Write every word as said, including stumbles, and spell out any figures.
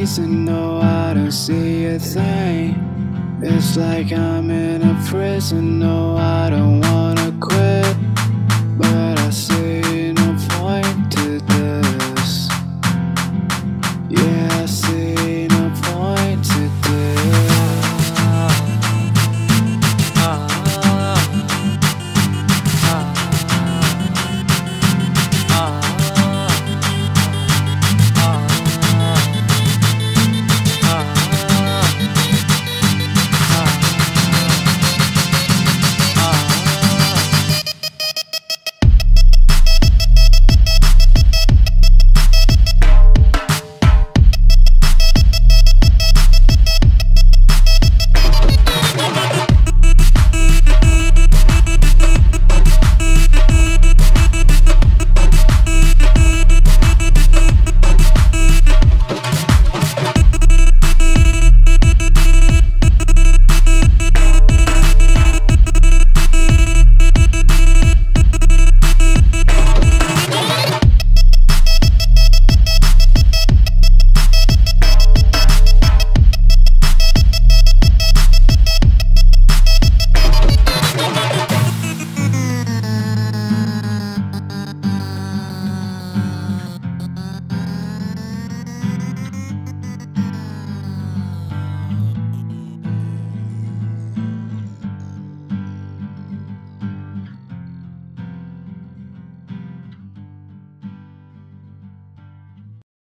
reason though I don't see a thing. It's like I'm in a prison, no I don't wanna quit.